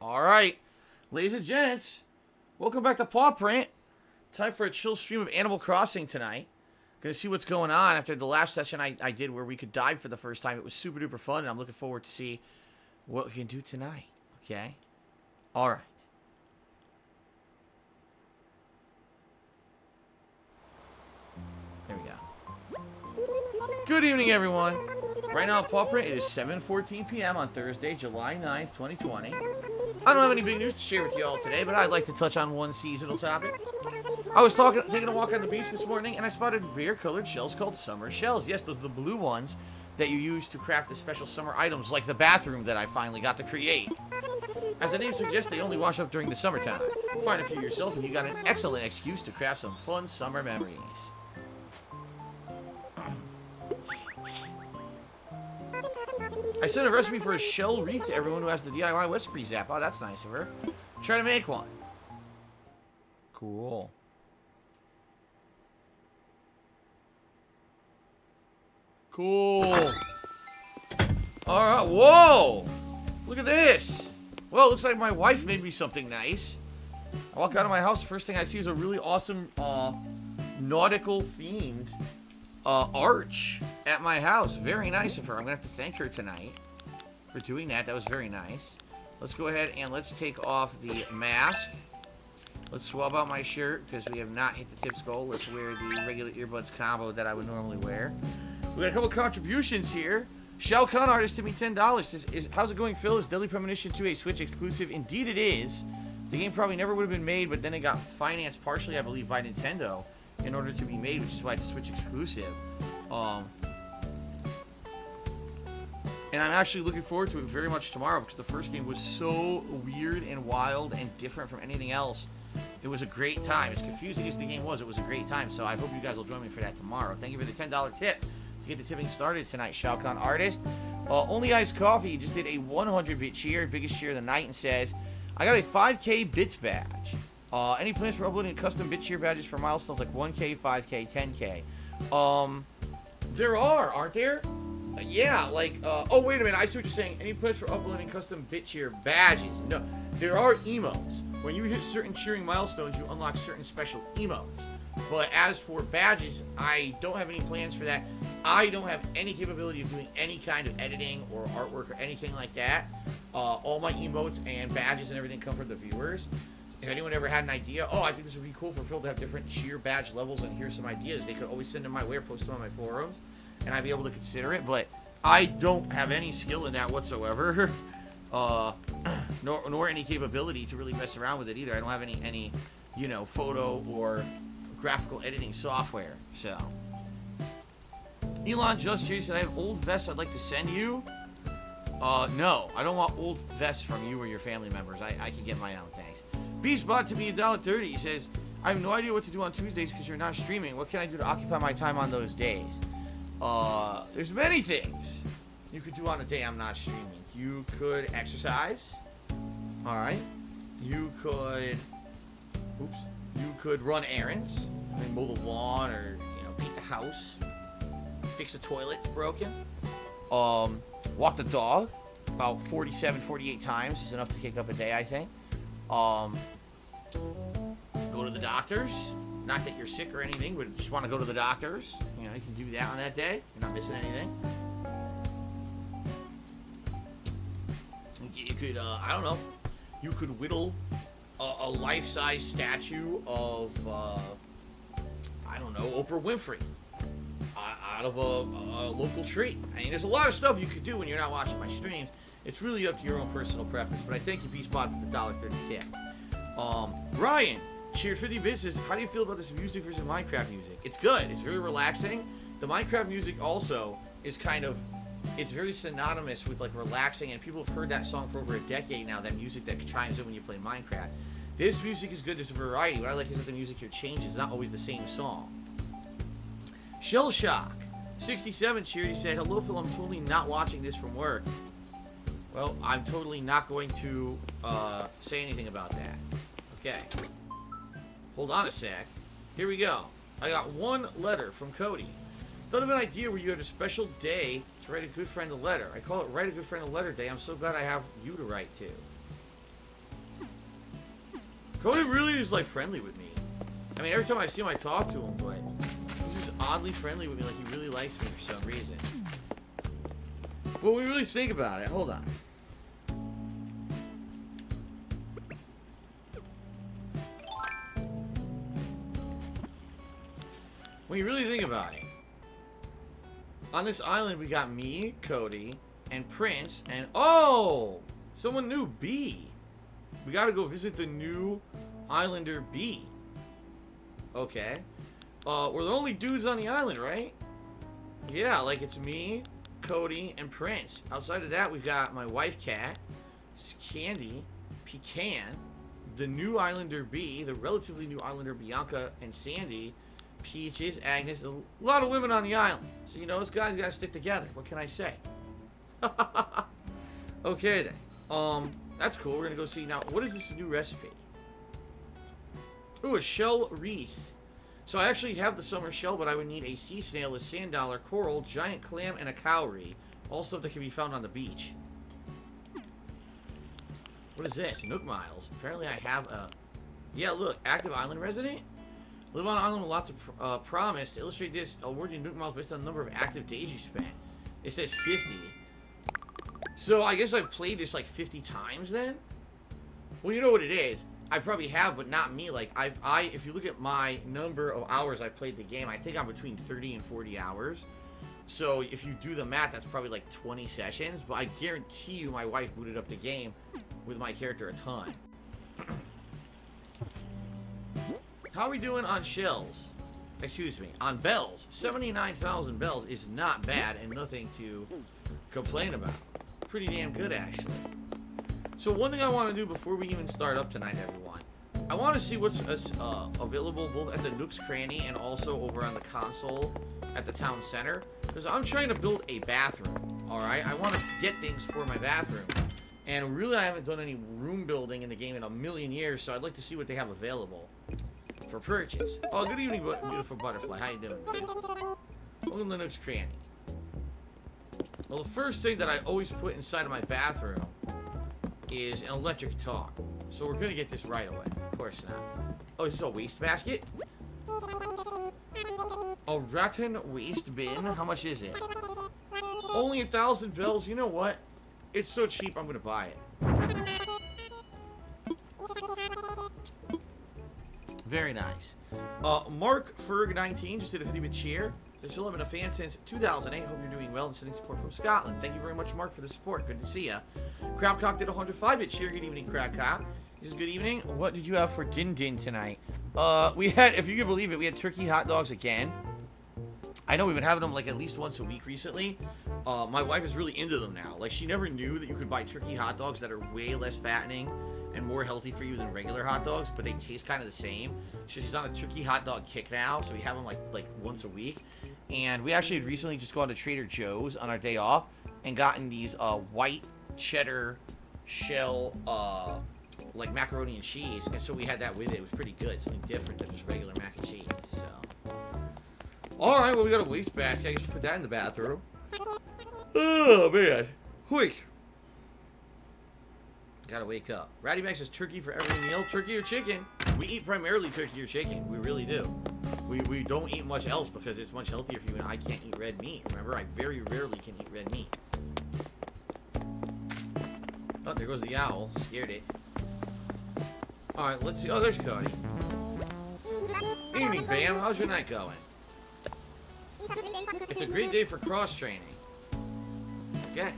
All right, ladies and gents, welcome back to Paw Print. Time for a chill stream of Animal Crossing tonight. Gonna see what's going on after the last session I did where we could dive for the first time. It was super duper fun, and I'm looking forward to see what we can do tonight. Okay? All right. There we go. Good evening, everyone. Right now, Paw Print, it is 7:14 p.m. on Thursday, July 9th, 2020. I don't have any big news to share with you all today, but I'd like to touch on one seasonal topic. I was taking a walk on the beach this morning, and I spotted rare colored shells called summer shells. Yes, those are the blue ones that you use to craft the special summer items, like the bathroom that I finally got to create. As the name suggests, they only wash up during the summertime. Find a few yourself, and you got an excellent excuse to craft some fun summer memories. I sent a recipe for a shell wreath to everyone who has the DIY recipes app. Oh, that's nice of her. Try to make one. Cool. Cool. Alright, whoa! Look at this! Well, it looks like my wife made me something nice. I walk out of my house, the first thing I see is a really awesome, nautical-themed, arch at my house. Very nice of her. I'm gonna have to thank her tonight for doing that. That was very nice. Let's go ahead and let's take off the mask. Let's swab out my shirt, because we have not hit the tips goal. Let's wear the regular earbuds combo that I would normally wear. We got a couple contributions here. Shao Kahn Artist to me $10. Says, how's it going, Phil? Is Deadly Premonition 2 a Switch exclusive? Indeed it is. The game probably never would have been made, but then it got financed partially, I believe, by Nintendo in order to be made, which is why it's a Switch exclusive. And I'm actually looking forward to it very much tomorrow, because the first game was so weird and wild and different from anything else. It was a great time. As confusing as the game was, it was a great time. So I hope you guys will join me for that tomorrow. Thank you for the $10 tip. Get the tipping started tonight, Shao Kahn Artist. Only Iced Coffee just did a 100-bit cheer, biggest cheer of the night, and says, I got a 5K bits badge. Any plans for uploading custom bit cheer badges for milestones like 1K, 5K, 10K? There are, aren't there? Yeah, like, oh, wait a minute, I see what you're saying. Any plans for uploading custom bit cheer badges? No, there are emotes. When you hit certain cheering milestones, you unlock certain special emotes. But as for badges, I don't have any plans for that. I don't have any capability of doing any kind of editing or artwork or anything like that. All my emotes and badges and everything come from the viewers. If anyone ever had an idea, oh, I think this would be cool for Phil to have different cheer badge levels and here's some ideas, they could always send them my way or post them on my forums, and I'd be able to consider it, but I don't have any skill in that whatsoever. nor any capability to really mess around with it either. I don't have any you know, photo or graphical editing software, so. Elon Just Jason, I have old vests I'd like to send you. No, I don't want old vests from you or your family members. I can get my own, thanks. Beastbot to me $1.30. He says, I have no idea what to do on Tuesdays because you're not streaming. What can I do to occupy my time on those days? There's many things you could do on a day I'm not streaming. You could exercise. All right. You could, oops. You could run errands, like mow the lawn or, you know, paint the house, fix a toilet that's broken, walk the dog about 47, 48 times is enough to kick up a day, I think. Go to the doctors, not that you're sick or anything, but just want to go to the doctors. You know, you can do that on that day. You're not missing anything. You could, I don't know, you could whittle a life-size statue of, I don't know, Oprah Winfrey out of a local tree. I mean, there's a lot of stuff you could do when you're not watching my streams. It's really up to your own personal preference, but I thank you, Beastbot, for the $1.30 tip. Ryan, cheered 50 bits, says, how do you feel about this music versus Minecraft music? It's good. It's very relaxing. The Minecraft music also is kind of, it's very synonymous with, like, relaxing, and people have heard that song for over a decade now, that music that chimes in when you play Minecraft. This music is good. There's a variety. What I like is that the music here changes. It's not always the same song. Shell Shock 67 cheered. He said, hello, Phil. I'm totally not watching this from work. Well, I'm totally not going to say anything about that. Okay. Hold on a sec. Here we go. I got one letter from Cody. Thought of an idea where you had a special day to write a good friend a letter. I call it Write a Good Friend a Letter Day. I'm so glad I have you to write to. Cody really is, like, friendly with me. I mean, every time I see him, I talk to him, but he's just oddly friendly with me. Like, he really likes me for some reason. Well, we really think about it. Hold on. When you really think about it, on this island, we got me, Cody, and Prince, and oh, someone new, B. We gotta go visit the new islander, B. Okay. We're the only dudes on the island, right? Yeah, like it's me, Cody, and Prince. Outside of that, we've got my wife, Kat, Candy, Pecan, the new islander, B, the relatively new islander, Bianca, and Sandy, Peaches, Agnes, a lot of women on the island. So, you know, us guys gotta stick together. What can I say? Okay, then. That's cool. We're gonna go see now. What is this new recipe? Ooh, a shell wreath. So I actually have the summer shell, but I would need a sea snail, a sand dollar, coral, giant clam, and a cowrie. All stuff that can be found on the beach. What is this? Nook Miles. Apparently I have a... Yeah, look. Active island resident? Live on an island with lots of promise. To illustrate this, award you Nook Miles based on the number of active days you spent. It says 50. So I guess I've played this like 50 times then? Well, you know what it is. I probably have, but not me. Like, if you look at my number of hours I've played the game, I think I'm between 30 and 40 hours. So if you do the math, that's probably like 20 sessions. But I guarantee you my wife booted up the game with my character a ton. How are we doing on shells? Excuse me, on bells. 79,000 bells is not bad and nothing to complain about. Pretty damn good, actually. So one thing I want to do before we even start up tonight, everyone, I want to see what's available both at the Nook's Cranny and also over on the console at the town center, because I'm trying to build a bathroom, alright? I want to get things for my bathroom, and really I haven't done any room building in the game in a million years, so I'd like to see what they have available for purchase. Oh, good evening, beautiful butterfly. How you doing? Welcome to Nook's Cranny. Well, the first thing that I always put inside of my bathroom is an electric guitar. So we're gonna get this right away. Of course not. Oh, is this a wastebasket? A rotten waste bin? How much is it? Only 1,000 bells? You know what? It's so cheap, I'm gonna buy it. Very nice. Mark Ferg 19 just did a 50-bit cheer. Says, "Hello, I've been a fan since 2008. Hope you're doing well and sending support from Scotland." Thank you very much, Mark, for the support. Good to see ya. Crabcock did a 105-bit cheer. Good evening, Crabcock. He says, "Good evening. What did you have for din din tonight?" We had, if you can believe it, we had turkey hot dogs again. I know we've been having them like at least once a week recently. My wife is really into them now. Like, she never knew that you could buy turkey hot dogs that are way less fattening and more healthy for you than regular hot dogs, but they taste kind of the same. So she's on a turkey hot dog kick now, so we have them like once a week. And we actually had recently just gone to Trader Joe's on our day off and gotten these white cheddar shell like macaroni and cheese, and so we had that with it. It was pretty good, something different than just regular mac and cheese. So all right, well, we got a wastebasket. I guess we put that in the bathroom. Oh man, quick. Gotta wake up. Ratty Max says turkey for every meal. Turkey or chicken? We eat primarily turkey or chicken. We really do. We don't eat much else because it's much healthier for you, and I can't eat red meat. Remember, I very rarely can eat red meat. Oh, there goes the owl. Scared it. Alright, let's see. Oh, there's Cody. Evening, Bam. How's your night going? It's a great day for cross-training. Okay.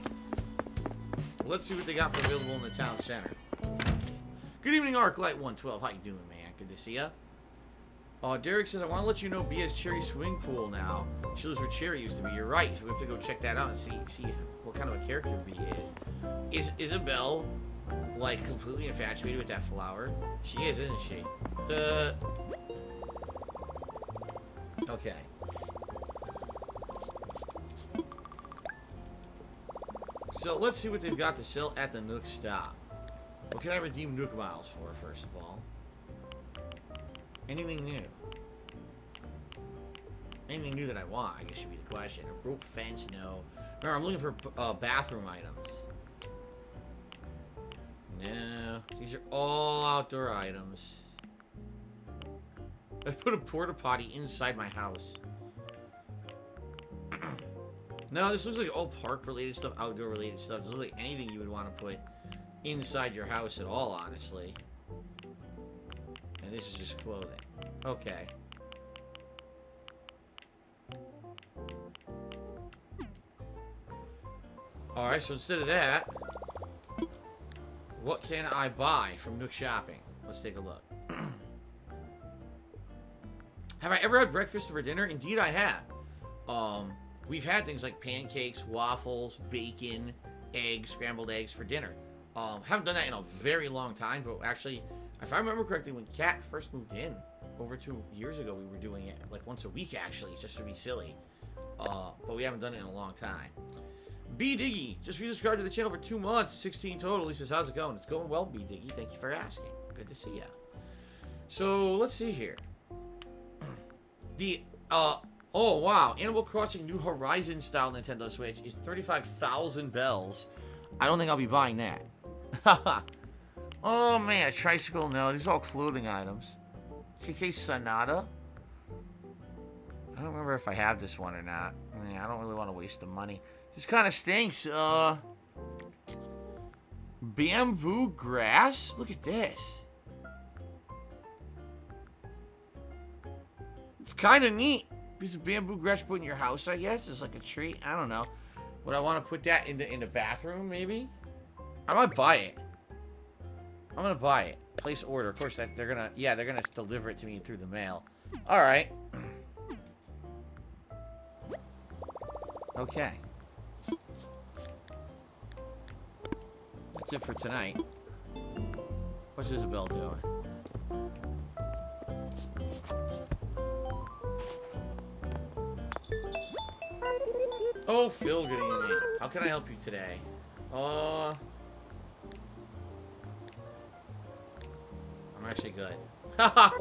Let's see what they got for available in the town center. Good evening, ArcLight112. How you doing, man? Good to see ya. Derek says, "I want to let you know B has Cherry Swing Pool now. She lives where Cherry used to be." You're right. So we have to go check that out and see what kind of a character B is. Is Isabelle, like, completely infatuated with that flower? She is, isn't she? Okay. So let's see what they've got to sell at the Nook Stop. What can I redeem Nook Miles for, first of all? Anything new? Anything new that I want, I guess should be the question. A rope fence, no. No, I'm looking for bathroom items. No. These These are all outdoor items. I put a porta potty inside my house. No, this looks like all park-related stuff, outdoor-related stuff. It doesn't look like anything you would want to put inside your house at all, honestly. And this is just clothing. Okay. Alright, so instead of that, what can I buy from Nook Shopping? Let's take a look. Have I ever had breakfast for dinner? Indeed, I have. We've had things like pancakes, waffles, bacon, eggs, scrambled eggs for dinner. Haven't done that in a very long time, but actually, if I remember correctly, when Kat first moved in over 2 years ago, we were doing it like once a week, actually, just to be silly. But we haven't done it in a long time. B Diggy, just resubscribed to the channel for 2 months, 16 total. He says, how's it going? It's going well, B Diggy. Thank you for asking. Good to see ya. So, let's see here. The, oh wow, Animal Crossing New Horizons style Nintendo Switch is 35,000 bells. I don't think I'll be buying that. Oh man, a tricycle, no, these are all clothing items. KK Sonata? I don't remember if I have this one or not. I don't really want to waste the money. This kind of stinks. Bamboo grass? Look at this. It's kind of neat. Piece of bamboo grass put in your house, I guess. It's like a tree. I don't know. Would I want to put that in the bathroom, maybe? I might buy it. I'm going to buy it. Place order. Of course, they're going to... Yeah, they're going to deliver it to me through the mail. All right. Okay. That's it for tonight. What's Isabel doing? Oh, Phil, good evening. How can I help you today? I'm actually good. I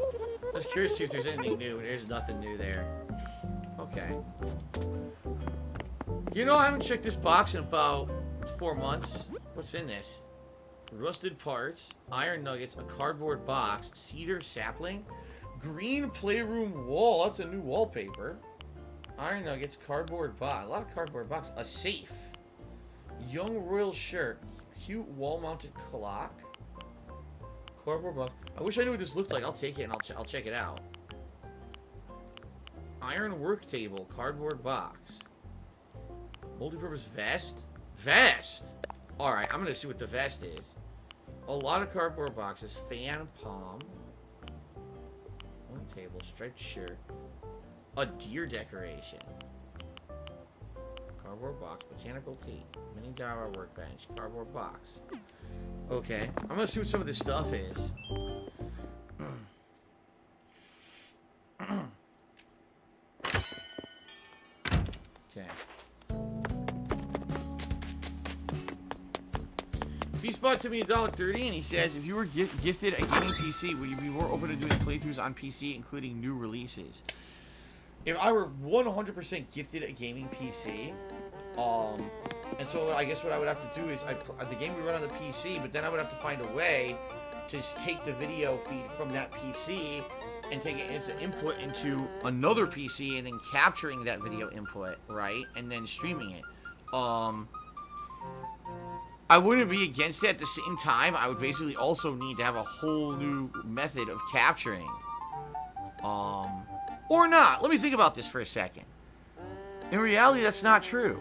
was curious to see if there's anything new. There's nothing new there. Okay. You know, I haven't checked this box in about 4 months. What's in this? Rusted parts, iron nuggets, a cardboard box, cedar sapling, green playroom wall. That's a new wallpaper. Iron nuggets, cardboard box, a lot of cardboard box, a safe, young royal shirt, cute wall-mounted clock, cardboard box. I wish I knew what this looked like. I'll take it and I'll check it out. Iron work table, cardboard box, multi-purpose vest. Vest. All right, I'm gonna see what the vest is. A lot of cardboard boxes, fan palm, one table, striped shirt. A deer decoration. Cardboard box. Mechanical tea. Mini DIY workbench. Cardboard box. Okay. I'm going to see what some of this stuff is. Okay. B-Spot to me $1.30 and he says, if you were gifted a gaming PC, would you be more open to doing playthroughs on PC, including new releases? If I were 100% gifted a gaming PC, and so I guess what I would have to do is, the game would run on the PC, but then I would have to find a way to just take the video feed from that PC and take it as an input into another PC and then capturing that video input, right? And then streaming it. I wouldn't be against it at the same time. I would basically also need to have a whole new method of capturing. Or not. Let me think about this for a second. In reality, that's not true.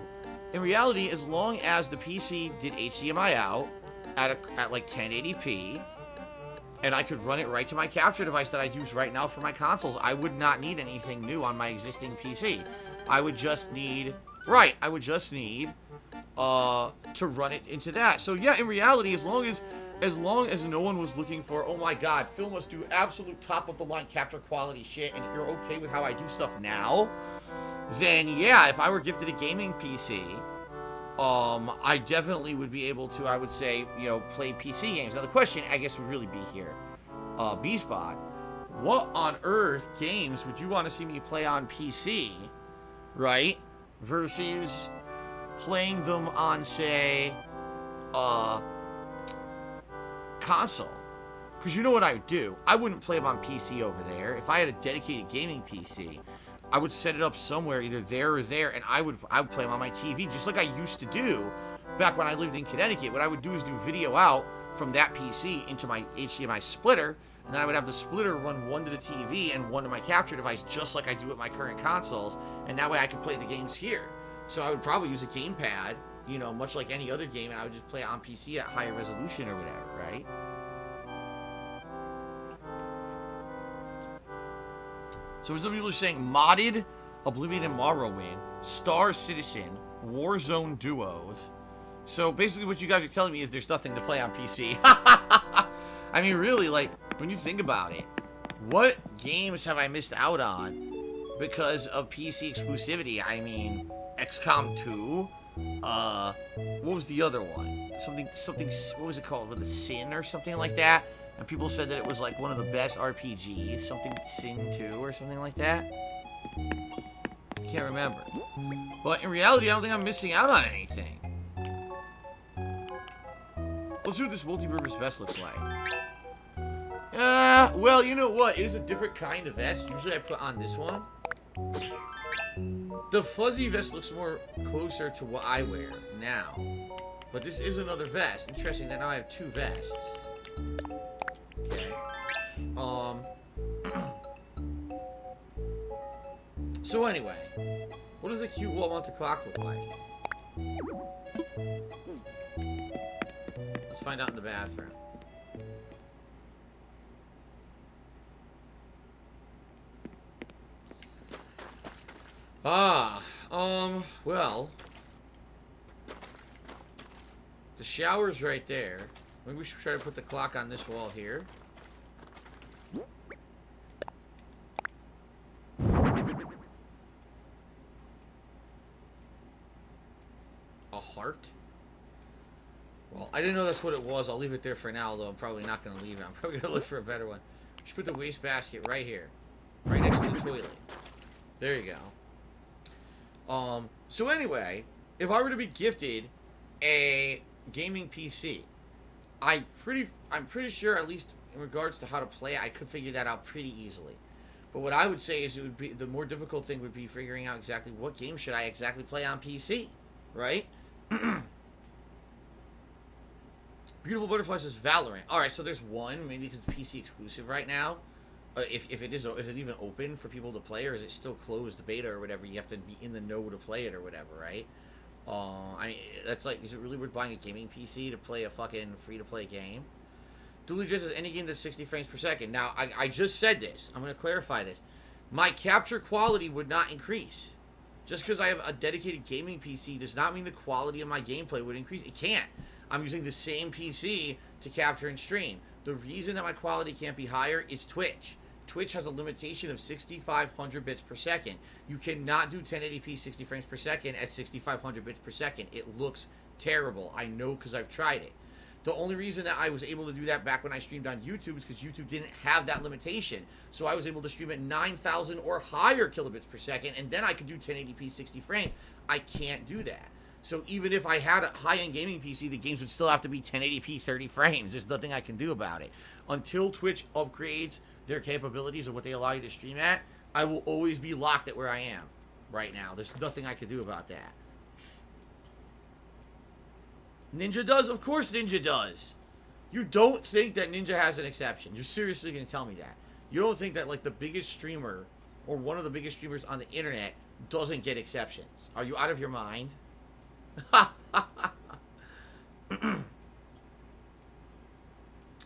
In reality, as long as the PC did HDMI out at like 1080p, and I could run it right to my capture device that I use right now for my consoles, I would not need anything new on my existing PC. I would just need... Right, I would just need to run it into that. So yeah, in reality, as long as no one was looking for, oh my god, Phil must do absolute top-of-the-line capture quality shit, and you're okay with how I do stuff now, then yeah, if I were gifted a gaming PC, I definitely would be able to, I would say, you know, play PC games. Now the question, I guess, would really be here, B-Spot, what on earth games would you want to see me play on PC, right, versus playing them on, say, console. Because you know what I would do? I wouldn't play them on PC over there. If I had a dedicated gaming PC, I would set it up somewhere, either there or there, and I would play them on my TV, just like I used to do back when I lived in Connecticut. What I would do is do video out from that PC into my HDMI splitter, and then I would have the splitter run one to the TV and one to my capture device, just like I do at my current consoles, and that way I could play the games here. So I would probably use a gamepad, you know, much like any other game, and I would just play it on PC at higher resolution or whatever, right? So some people are saying modded Oblivion and Morrowind, Star Citizen, Warzone Duos. So basically what you guys are telling me is there's nothing to play on PC. I mean, really, like, when you think about it, what games have I missed out on because of PC exclusivity? I mean, XCOM 2, what was the other one? What was it called? With a Sin or something like that? And people said that it was like one of the best RPGs, something Sin 2 or something like that. Can't remember. But in reality, I don't think I'm missing out on anything. Let's see what this multi-purpose vest looks like. Well, you know what? It is a different kind of vest. Usually I put on this one. The fuzzy vest looks more closer to what I wear now. But this is another vest. Interesting that now I have two vests. Okay. So anyway, what does a cute wall-mount the clock look like? Let's find out in the bathroom. Well, the shower's right there. Maybe we should try to put the clock on this wall here. A heart? Well, I didn't know that's what it was. I'll leave it there for now, though. I'm probably not going to leave it. I'm probably going to look for a better one. We should put the wastebasket right here. Right next to the toilet. There you go. So anyway, if I were to be gifted a gaming PC, I'm pretty sure, at least in regards to how to play it, I could figure that out pretty easily. But what I would say is it would be, the more difficult thing would be figuring out exactly what game should I exactly play on PC, right? Beautiful Butterfly says Valorant. All right, so there's one, maybe because it's PC exclusive right now. Is it even open for people to play, or is it still closed beta or whatever? You have to be in the know to play it or whatever, right? I mean, that's like, is it really worth buying a gaming PC to play a fucking free-to-play game? Dually just as any game that's 60 frames per second. Now, I just said this. I'm going to clarify this. My capture quality would not increase. Just because I have a dedicated gaming PC does not mean the quality of my gameplay would increase. It can't. I'm using the same PC to capture and stream. The reason that my quality can't be higher is Twitch. Twitch has a limitation of 6,500 bits per second. You cannot do 1080p 60 frames per second at 6,500 bits per second. It looks terrible. I know because I've tried it. The only reason that I was able to do that back when I streamed on YouTube is because YouTube didn't have that limitation. So I was able to stream at 9,000 or higher kilobits per second, and then I could do 1080p 60 frames. I can't do that. So even if I had a high-end gaming PC, the games would still have to be 1080p 30 frames. There's nothing I can do about it. Until Twitch upgrades their capabilities of what they allow you to stream at, I will always be locked at where I am right now. There's nothing I can do about that. Ninja does? Of course Ninja does. You don't think that Ninja has an exception. You're seriously going to tell me that. You don't think that, like, the biggest streamer or one of the biggest streamers on the internet doesn't get exceptions. Are you out of your mind?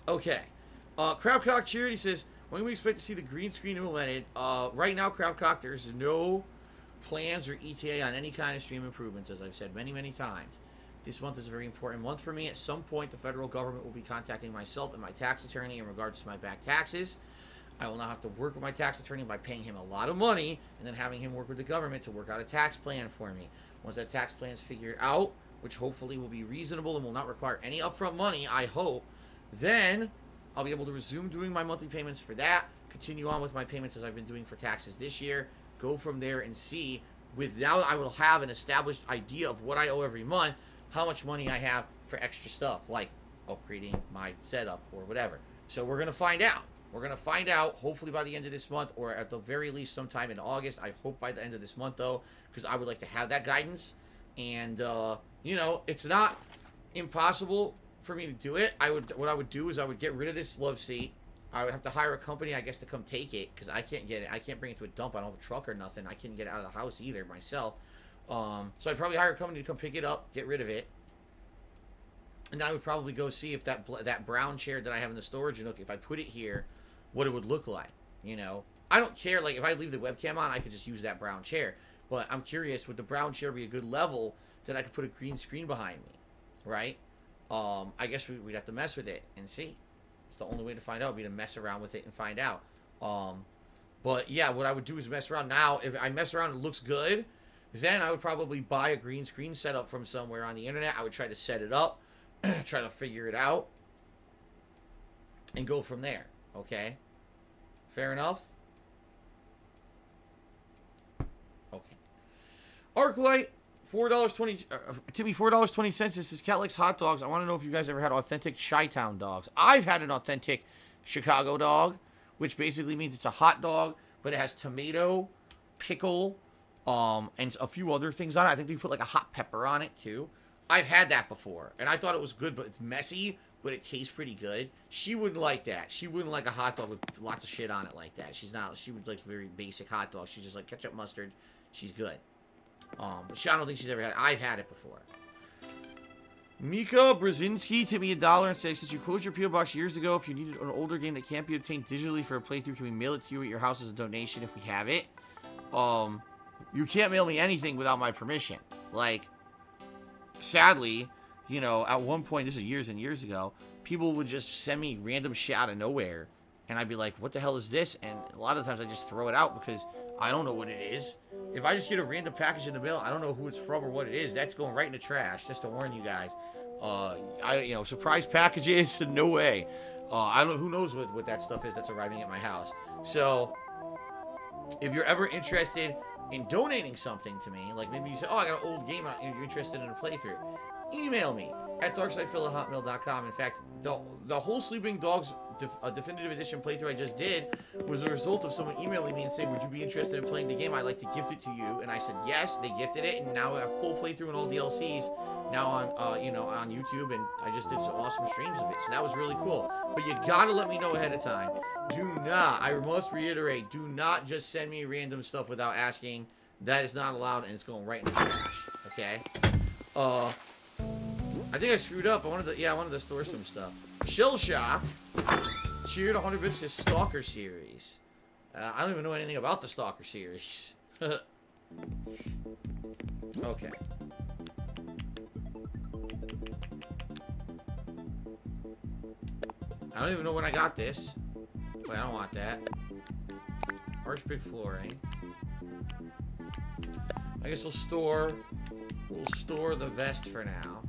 Okay. Crabcock Charity says, when can we expect to see the green screen implemented? Right now, Crabcock, there's no plans or ETA on any kind of stream improvements, as I've said many, many times. This month is a very important month for me. At some point, the federal government will be contacting myself and my tax attorney in regards to my back taxes. I will now have to work with my tax attorney by paying him a lot of money and then having him work with the government to work out a tax plan for me. Once that tax plan is figured out, which hopefully will be reasonable and will not require any upfront money, I hope, then I'll be able to resume doing my monthly payments for that, continue on with my payments as I've been doing for taxes this year, go from there and see. With now I will have an established idea of what I owe every month, how much money I have for extra stuff, like upgrading my setup or whatever. So we're going to find out. We're going to find out hopefully by the end of this month, or at the very least sometime in August. I hope by the end of this month, though, because I would like to have that guidance. And, you know, it's not impossible for me to do it. What I would do is I would get rid of this love seat. I would have to hire a company, I guess, to come take it, because I can't get it. I can't bring it to a dump. I don't have a truck or nothing. I can't get it out of the house either myself. So I'd probably hire a company to come pick it up, get rid of it. And then I would probably go see if that brown chair that I have in the storage nook, if I put it here, what it would look like, you know? I don't care, like, if I leave the webcam on, I could just use that brown chair. But I'm curious, would the brown chair be a good level that I could put a green screen behind me, right? I guess we'd have to mess with it and see. It's the only way to find out, would be to mess around with it and find out. But, yeah, what I would do is mess around. Now, if I mess around and it looks good, then I would probably buy a green screen setup from somewhere on the internet. I would try to set it up. Try to figure it out and go from there. Okay, fair enough. Okay, ArcLight, $4.20 to me, $4.20. This is Catlex hot dogs. I want to know if you guys ever had authentic Chi-Town dogs. I've had an authentic Chicago dog, which basically means it's a hot dog, but it has tomato, pickle, and a few other things on it. I think we put like a hot pepper on it too. I've had that before, and I thought it was good, but it's messy, but it tastes pretty good. She wouldn't like that. She wouldn't like a hot dog with lots of shit on it like that. She's not, she would like very basic hot dogs. She's just like ketchup, mustard. She's good. But she, I don't think she's ever had it. I've had it before. Mika Brzezinski, to me $1.06. Since you closed your P.O. Box years ago, if you needed an older game that can't be obtained digitally for a playthrough, can we mail it to you at your house as a donation if we have it? You can't mail me anything without my permission. Like, sadly, you know, at one point, this is years and years ago, people would just send me random shit out of nowhere, and I'd be like, what the hell is this? And a lot of times I just throw it out because I don't know what it is. If I just get a random package in the mail, I don't know who it's from or what it is. That's going right in the trash, just to warn you guys. You know, surprise packages, no way. I don't, who knows what that stuff is that's arriving at my house. So, if you're ever interested in donating something to me, like maybe you say, oh, I got an old game, and you're interested in a playthrough, email me at darksydephil@hotmail.com. In fact, the whole Sleeping Dogs Definitive Edition playthrough I just did was a result of someone emailing me and saying, would you be interested in playing the game? I'd like to gift it to you. And I said, yes, they gifted it, and now I have full playthrough and all DLCs now on, you know, on YouTube, and I just did some awesome streams of it, so that was really cool. But you gotta let me know ahead of time. Do not, I must reiterate, do not just send me random stuff without asking. That is not allowed, and it's going right in the trash, okay? I think I screwed up. I wanted to store some stuff. Shell Shock cheered 100 bits to Stalker series. I don't even know anything about the Stalker series. Okay. I don't even know when I got this. But I don't want that. Archbrick flooring. I guess we'll store the vest for now.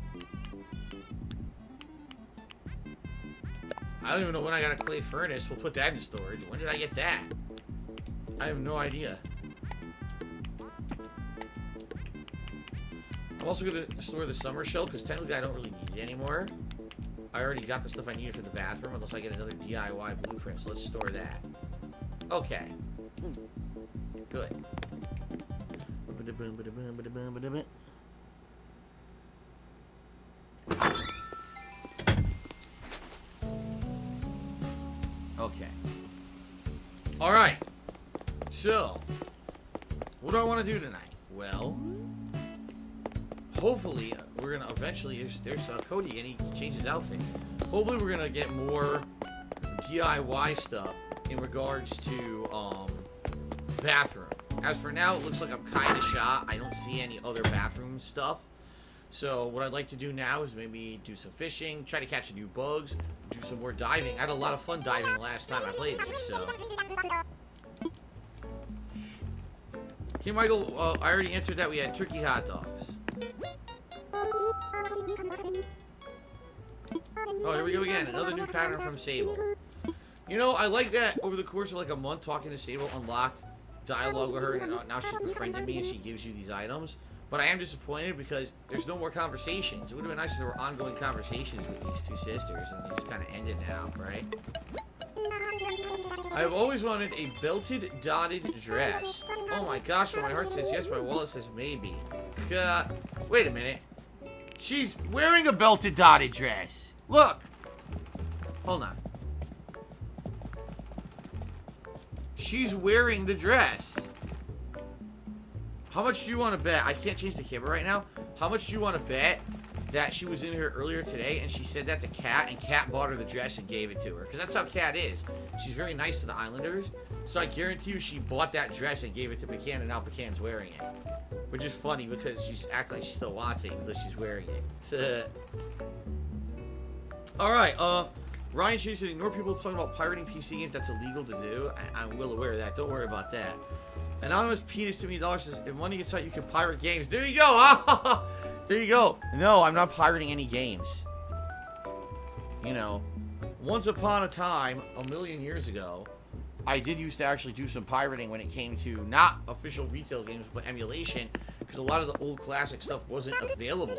I don't even know when I got a clay furnace. We'll put that in storage. When did I get that? I have no idea. I'm also gonna store the summer shell because technically I don't really need it anymore. I already got the stuff I needed for the bathroom, unless I get another DIY blueprint, so let's store that. Okay. Good. Okay. Alright. So, what do I want to do tonight? Well, hopefully, we're going to eventually, if there's Cody and he changes his outfit, hopefully we're going to get more DIY stuff in regards to bathroom. As for now, it looks like I'm kind of shot. I don't see any other bathroom stuff. So what I'd like to do now is maybe do some fishing, try to catch a new bugs, do some more diving. I had a lot of fun diving last time I played this, so... Okay, Michael, I already answered that. We had turkey hot dogs. Oh, here we go again. Another new pattern from Sable. You know, I like that over the course of like a month talking to Sable, unlocked dialogue with her, and now she's befriended me and she gives you these items. But I am disappointed because there's no more conversations. It would have been nice if there were ongoing conversations with these two sisters, and they just kind of ended now, right? I've always wanted a belted, dotted dress. Oh my gosh, well, my heart says yes, my wallet says maybe. Wait a minute. She's wearing a belted, dotted dress. Look. Hold on. She's wearing the dress. How much do you want to bet? I can't change the camera right now. How much do you want to bet that she was in here earlier today and she said that to Kat, and Kat bought her the dress and gave it to her? Because that's how Kat is. She's very nice to the Islanders. So I guarantee you she bought that dress and gave it to Pecan, and now Pecan's wearing it. Which is funny because she's acting like she still wants it even though she's wearing it. Alright, Ryan Chase said ignore people talking about pirating PC games. That's illegal to do. I'm well aware of that. Don't worry about that. Anonymous Penis $2 million says, if money gets out, you can pirate games. There you go! There you go. No, I'm not pirating any games. You know, once upon a time, a million years ago, I did used to actually do some pirating when it came to not official retail games, but emulation, because a lot of the old classic stuff wasn't available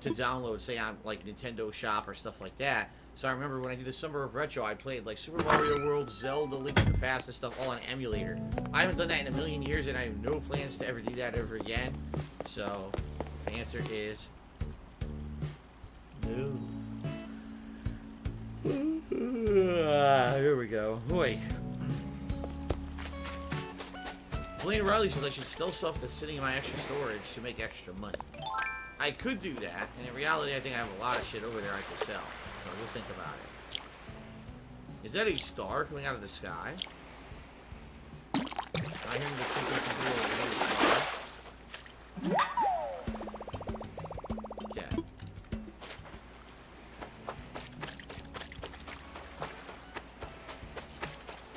to download, say, on, like, Nintendo Shop or stuff like that. So I remember when I did the Summer of Retro, I played like Super Mario World, Zelda, Link to the Past and stuff all on emulator. I haven't done that in a million years and I have no plans to ever do that ever again. So the answer is no. Here we go. Boy. Blaine Riley says I should still sell stuff that's sitting in my extra storage to make extra money. I could do that, and in reality I think I have a lot of shit over there I could sell. So we'll think about it. Is that a star coming out of the sky? I hear the star. Okay.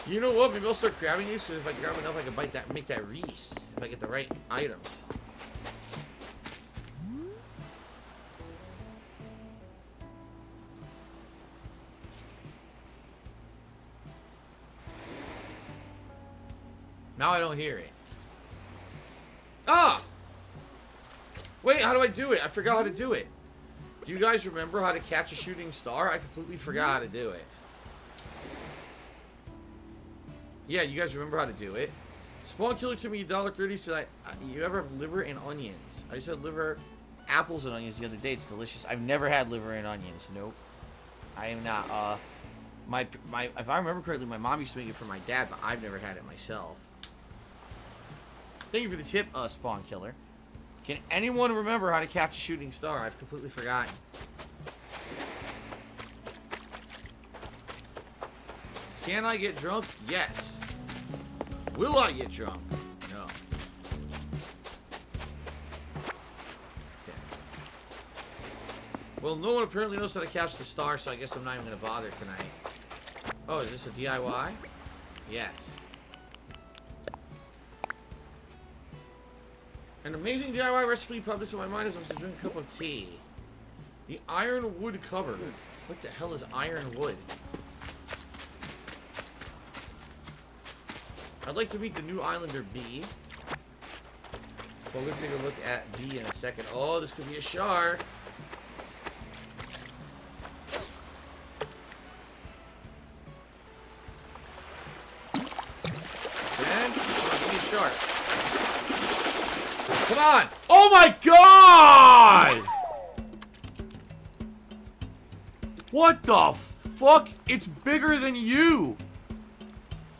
You know what? Maybe I'll start grabbing these because if I grab enough, I can bite that, make that wreath. If I get the right items. Now I don't hear it. Ah! Wait, how do I do it? I forgot how to do it. Do you guys remember how to catch a shooting star? I completely forgot how to do it. Yeah, you guys remember how to do it. Spawn Killer to me, $1.30 said, you ever have liver and onions? I just had liver, apples and onions the other day. It's delicious. I've never had liver and onions. Nope. I am not, my, if I remember correctly, my mom used to make it for my dad, but I've never had it myself. Thank you for the tip, Spawn Killer. Can anyone remember how to catch a shooting star? I've completely forgotten. Can I get drunk? Yes. Will I get drunk? No. Okay. Well, no one apparently knows how to catch the star, so I guess I'm not even going to bother tonight. Oh, is this a DIY? Yes. An amazing DIY recipe popped into my mind as I was to drink a cup of tea. The iron wood cover. What the hell is iron wood? I'd like to meet the new Islander B. Well, we'll take a look at B in a second. Oh, this could be a shark. And it's gonna be a shark. Come on! Oh my god! What the fuck? It's bigger than you!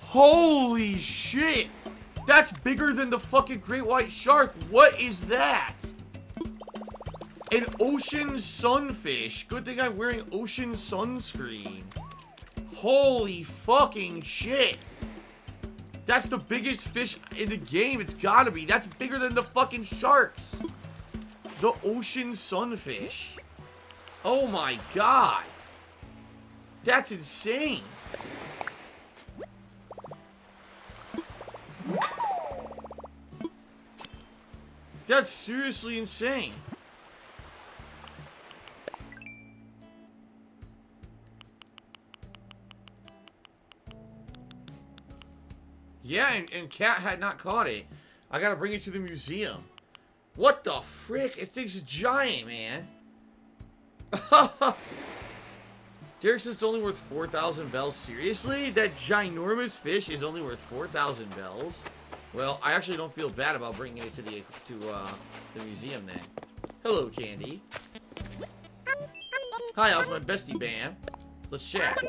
Holy shit! That's bigger than the fucking great white shark! What is that? An ocean sunfish. Good thing I'm wearing ocean sunscreen. Holy fucking shit! That's the biggest fish in the game. It's gotta be. That's bigger than the fucking sharks. The ocean sunfish. Oh my god. That's insane. That's seriously insane. Yeah, and Kat had not caught it. I gotta bring it to the museum. What the frick? It thing's giant, man. Derrickson's only worth 4,000 bells. Seriously? That ginormous fish is only worth 4,000 bells? Well, I actually don't feel bad about bringing it to the museum then. Hello, Candy. Hi, I was my bestie, Bam. Let's chat.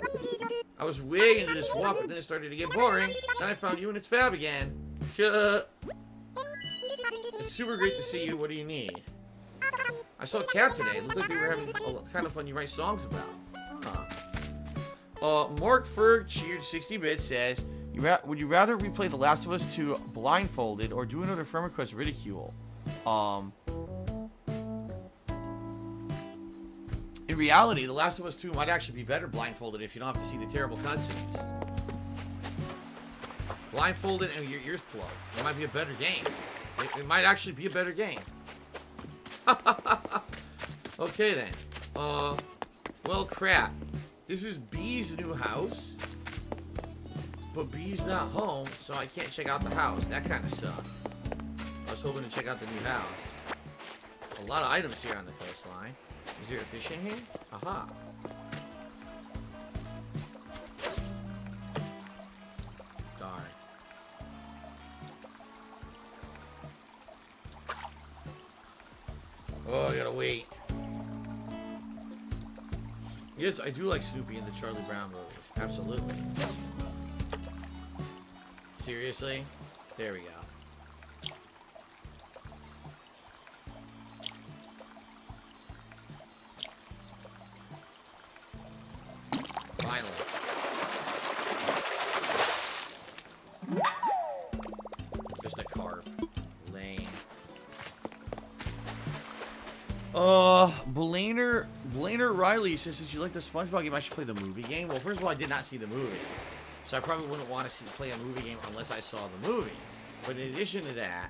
I was way into this walk, but then it started to get boring. Then I found you and it's fab again. It's super great to see you. What do you need? I saw a cat today. It looks like we were having kind of fun you write songs about. Mark Ferg cheered 60-bit says, would you rather replay The Last of Us 2 blindfolded or do another friend request ridicule? In reality, The Last of Us 2 might actually be better blindfolded if you don't have to see the terrible cutscenes. Blindfolded and your ears plugged. It might be a better game. It might actually be a better game. Okay then. Well, crap. This is B's new house, but B's not home, so I can't check out the house. That kind of sucked. I was hoping to check out the new house. A lot of items here on the coastline. Is there a fish in here? Aha. Darn. Oh, I gotta wait. Yes, I do like Snoopy in the Charlie Brown movies. Absolutely. Seriously? There we go. Finally. Just a carp. Lame. Blainer Riley says, since you like the SpongeBob game, I should play the movie game. Well, first of all, I did not see the movie. So I probably wouldn't want to play a movie game unless I saw the movie. But in addition to that,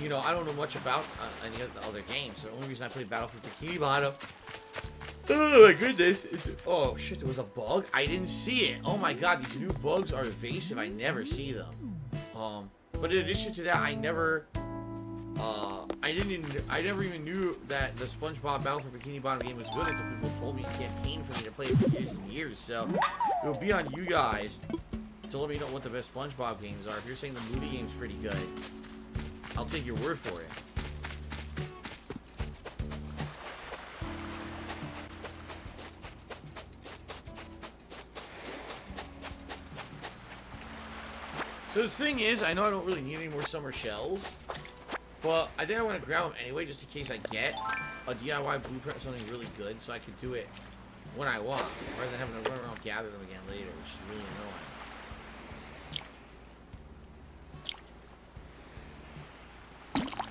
you know, I don't know much about any of the other games. So the only reason I played Battle for Bikini Bottom. Oh, my goodness. Oh, shit, there was a bug? I didn't see it. Oh, my God. These new bugs are evasive. I never see them. But in addition to that, I never... I never even knew that the SpongeBob Battle for Bikini Bottom game was good until people told me a campaign for me to play it for years and years, so it'll be on you guys to let me know what the best SpongeBob games are. If you're saying the movie game's pretty good, I'll take your word for it. So the thing is, I know I don't really need any more summer shells. But I think I want to grab them anyway, just in case I get a DIY blueprint or something really good, so I can do it when I want, rather than having to run around and gather them again later, which is really annoying.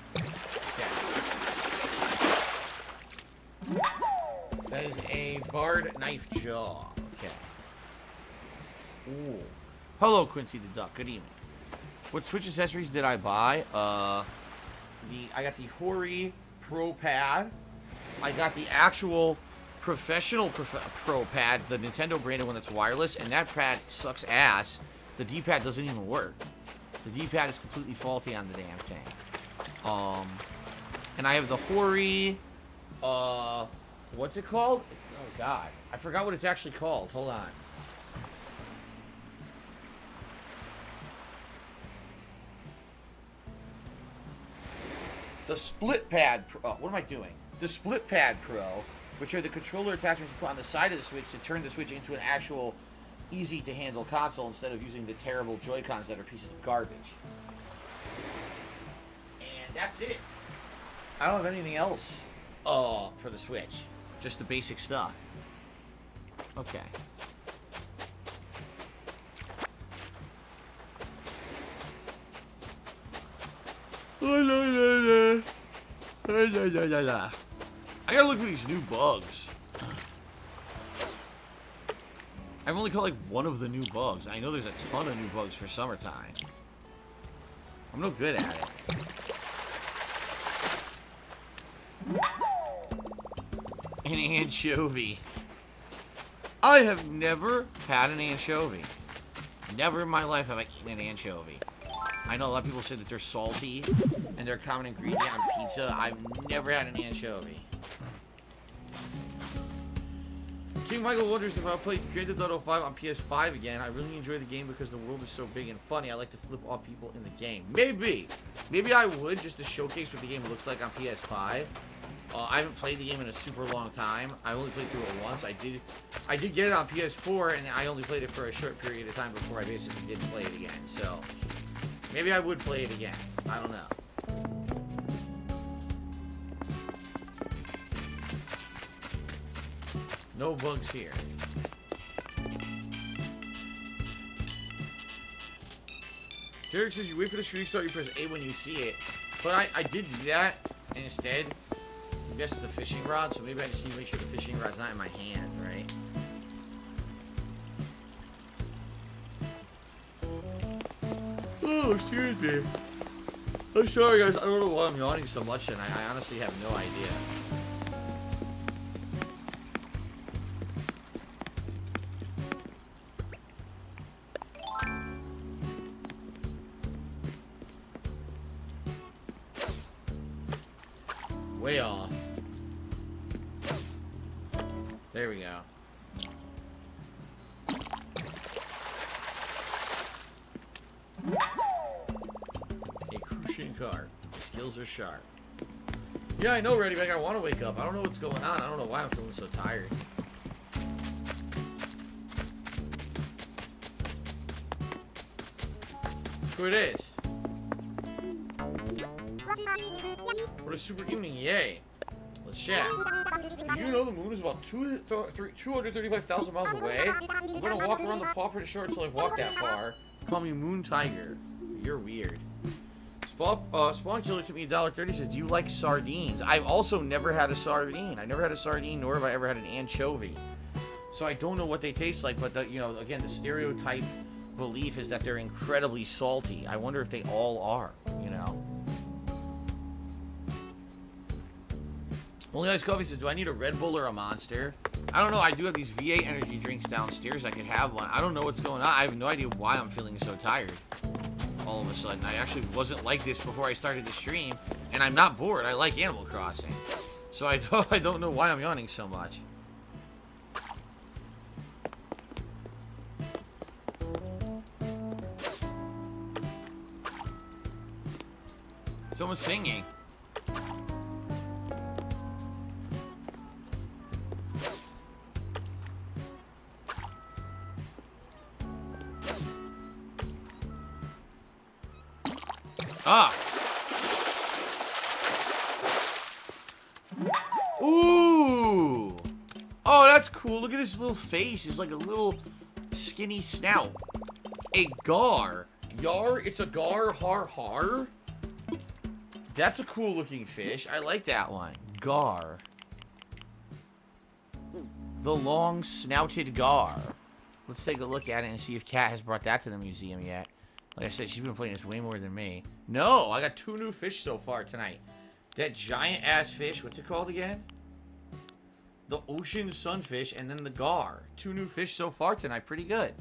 Okay. That is a barred knife jaw. Okay. Ooh. Hello, Quincy the Duck. Good evening. What Switch accessories did I buy? I got the Hori Pro Pad. I got the actual professional Pro Pad, the Nintendo branded one that's wireless, and that pad sucks ass. The D-pad doesn't even work. The D-pad is completely faulty on the damn thing. And I have the Hori, what's it called? Oh God, I forgot what it's actually called. Hold on. The Split Pad Pro, oh, what am I doing? The Split Pad Pro, which are the controller attachments you put on the side of the Switch to turn the Switch into an actual easy-to-handle console instead of using the terrible Joy-Cons that are pieces of garbage. And that's it. I don't have anything else for the Switch. Just the basic stuff. Okay. I gotta look for these new bugs. I've only caught like one of the new bugs. I know there's a ton of new bugs for summertime. I'm no good at it. An anchovy. I have never had an anchovy. Never in my life have I eaten an anchovy. I know a lot of people say that they're salty and they're a common ingredient on pizza. I've never had an anchovy. King Michael wonders if I'll play Grand Theft Auto 5 on PS5 again. I really enjoy the game because the world is so big and funny. I like to flip off people in the game. Maybe. Maybe I would, just to showcase what the game looks like on PS5. I haven't played the game in a super long time. I only played through it once. I did get it on PS4, and I only played it for a short period of time before I basically didn't play it again. So, maybe I would play it again. I don't know. No bugs here. Derek says you wait for the shooting star, you press A when you see it. But I did do that, and instead, I guess the fishing rod, so maybe I just need to make sure the fishing rod's not in my hand, right? Oh, excuse me. I'm sorry, guys. I don't know why I'm yawning so much, and I honestly have no idea. Way off. There we go. A crucian card. The skills are sharp. Yeah, I know, Reddyback. I want to wake up. I don't know what's going on. I don't know why I'm feeling so tired. Look who it is. What a super evening, yay! Let's chat. Do you know the moon is about 235,000 miles away? I'm gonna walk around the Paw Print shore until I've walked that far. Call me Moon Tiger. You're weird. Spawn Killer took me $1.30, says, do you like sardines? I've also never had a sardine. I never had a sardine, nor have I ever had an anchovy. So I don't know what they taste like, but, you know, again, the stereotype belief is that they're incredibly salty. I wonder if they all are, you know? Only Ice Coffee says, do I need a Red Bull or a Monster? I don't know. I do have these V8 energy drinks downstairs. I could have one. I don't know what's going on. I have no idea why I'm feeling so tired all of a sudden. I actually wasn't like this before I started the stream, and I'm not bored. I like Animal Crossing. So I don't know why I'm yawning so much. Someone's singing. Ah! Ooh! Oh, that's cool. Look at his little face. It's like a little skinny snout. A gar. Yar, it's a gar har har. That's a cool looking fish. I like that one. Gar. The long snouted gar. Let's take a look at it and see if Kat has brought that to the museum yet. Like I said, she's been playing this way more than me. No, I got 2 new fish so far tonight. That giant-ass fish, what's it called again? The ocean sunfish, and then the gar. 2 new fish so far tonight, pretty good.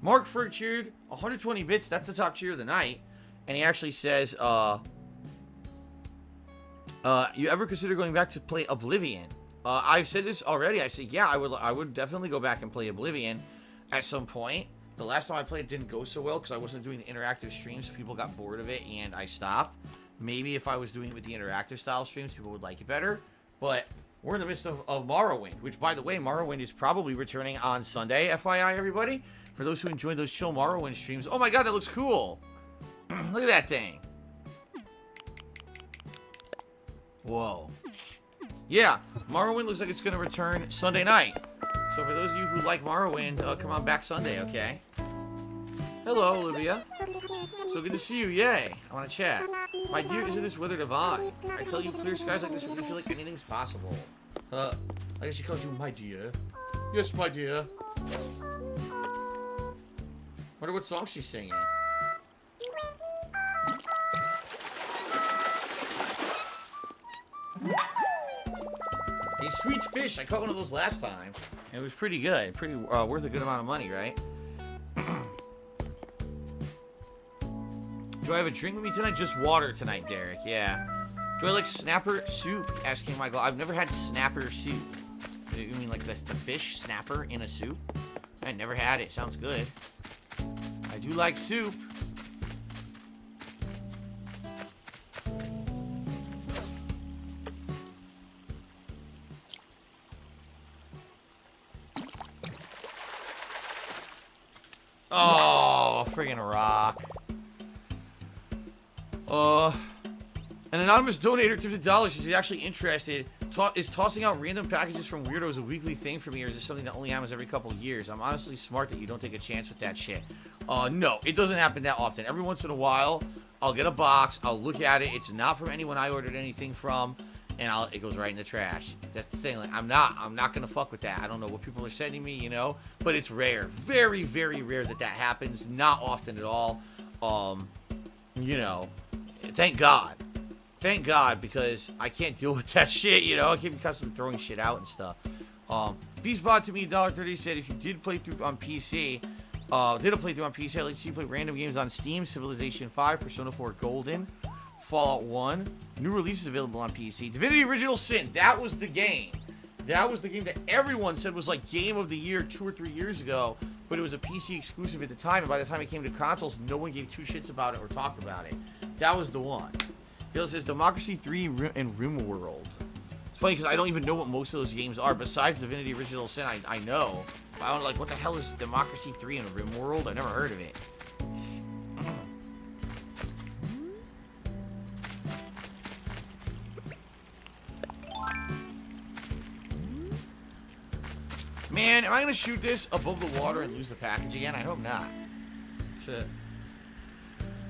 Mark Ferg cheered, 120 bits, that's the top cheer of the night. And he actually says, you ever consider going back to play Oblivion? I've said this already. I said, yeah, I would definitely go back and play Oblivion at some point. The last time I played it didn't go so well because I wasn't doing the interactive streams, so people got bored of it and I stopped. Maybe if I was doing it with the interactive style streams, people would like it better. But we're in the midst of Morrowind, which, by the way, Morrowind is probably returning on Sunday, FYI, everybody. For those who enjoyed those chill Morrowind streams. Oh my god, that looks cool! Look at that thing. Whoa. Yeah, Morrowind looks like it's going to return Sunday night. So for those of you who like Morrowind, come on back Sunday, okay? Hello, Olivia. So good to see you, yay. I want to chat. My dear, isn't this weather divine? I tell you, clear skies like this make me feel like anything's possible. I guess she calls you my dear. Yes, my dear. Wonder what song she's singing. A sweet fish. I caught one of those last time. It was pretty good. Pretty worth a good amount of money, right? Do I have a drink with me tonight? Just water tonight, Derek. Yeah. Do I like snapper soup? Asking Michael. I've never had snapper soup. You mean like the fish snapper in a soup? I never had it. Sounds good. I do like soup. Oh, a friggin' rock. An anonymous donator tipped $1. She's actually interested. Is tossing out random packages from weirdos a weekly thing for me, or is this something that only happens every couple years? I'm honestly smart that you don't take a chance with that shit. No, it doesn't happen that often. Every once in a while, I'll get a box, I'll look at it, it's not from anyone I ordered anything from, and it goes right in the trash. That's the thing, like, I'm not gonna fuck with that. I don't know what people are sending me, you know? But it's rare. Very, very rare that that happens. Not often at all. You know, thank God. Thank God, because I can't deal with that shit, you know? I keep constantly throwing shit out and stuff. Beastbot to me, $1.30, said, if you did play through on PC, I'd like to see you play random games on Steam, Civilization 5, Persona 4 Golden, Fallout 1, new releases available on PC, Divinity Original Sin, that was the game. That was the game that everyone said was, like, game of the year 2 or 3 years ago, but it was a PC exclusive at the time, and by the time it came to consoles, no one gave two shits about it or talked about it. That was the one. Bill says Democracy 3 and RimWorld. It's funny because I don't even know what most of those games are. Besides Divinity Original Sin, I know. But I don't, like, what the hell is Democracy 3 and RimWorld? I never heard of it. Man, am I going to shoot this above the water and lose the package again? I hope not. It's a...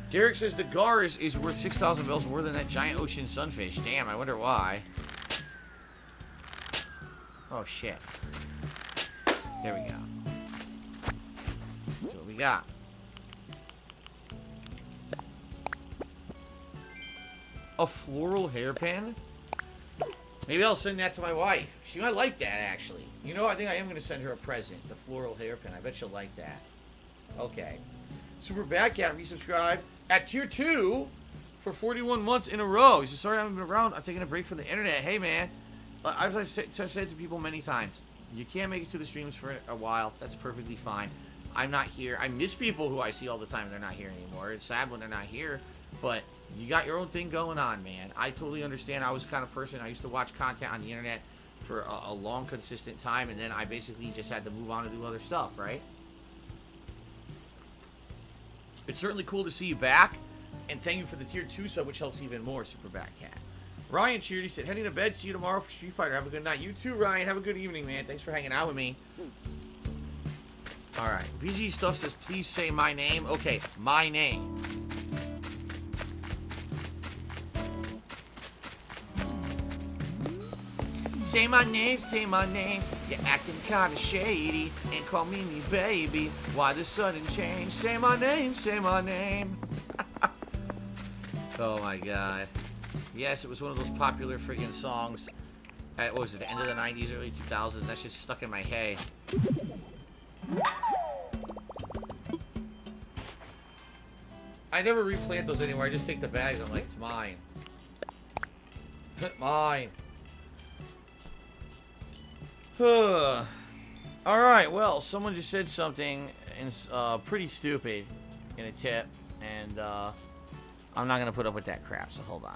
Derek says the gar is worth 6,000 bells more than that giant ocean sunfish. Damn, I wonder why. Oh, shit. There we go. That's what we got. A floral hairpin? Maybe I'll send that to my wife. She might like that, actually. You know, I think I am going to send her a present. The floral hairpin. I bet she'll like that. Okay. Super Bad Cat resubscribed at tier 2 for 41 months in a row. He says, sorry I haven't been around. I'm taking a break from the internet. Hey, man. I've said to people many times, you can't make it to the streams for a while. That's perfectly fine. I'm not here. I miss people who I see all the time and they're not here anymore. It's sad when they're not here, but you got your own thing going on, man. I totally understand. I was the kind of person, I used to watch content on the internet for a long, consistent time, and then I basically just had to move on to do other stuff, right? It's certainly cool to see you back, and thank you for the tier 2 sub, which helps even more, Super Bat Cat. Ryan cheered. He said, heading to bed. See you tomorrow for Street Fighter. Have a good night. You too, Ryan. Have a good evening, man. Thanks for hanging out with me. All right. VG Stuff says, please say my name. Okay, my name. Say my name, say my name. You're acting kinda shady. And call me me baby. Why the sudden change? Say my name, say my name. Oh my god. Yes, it was one of those popular friggin' songs at, what was it, the end of the 90s, early 2000s. That's just stuck in my head. I never replant those anywhere. I just take the bags. I'm like, it's mine. It's mine. All right, well, someone just said something pretty stupid in a tip, and I'm not going to put up with that crap, so hold on.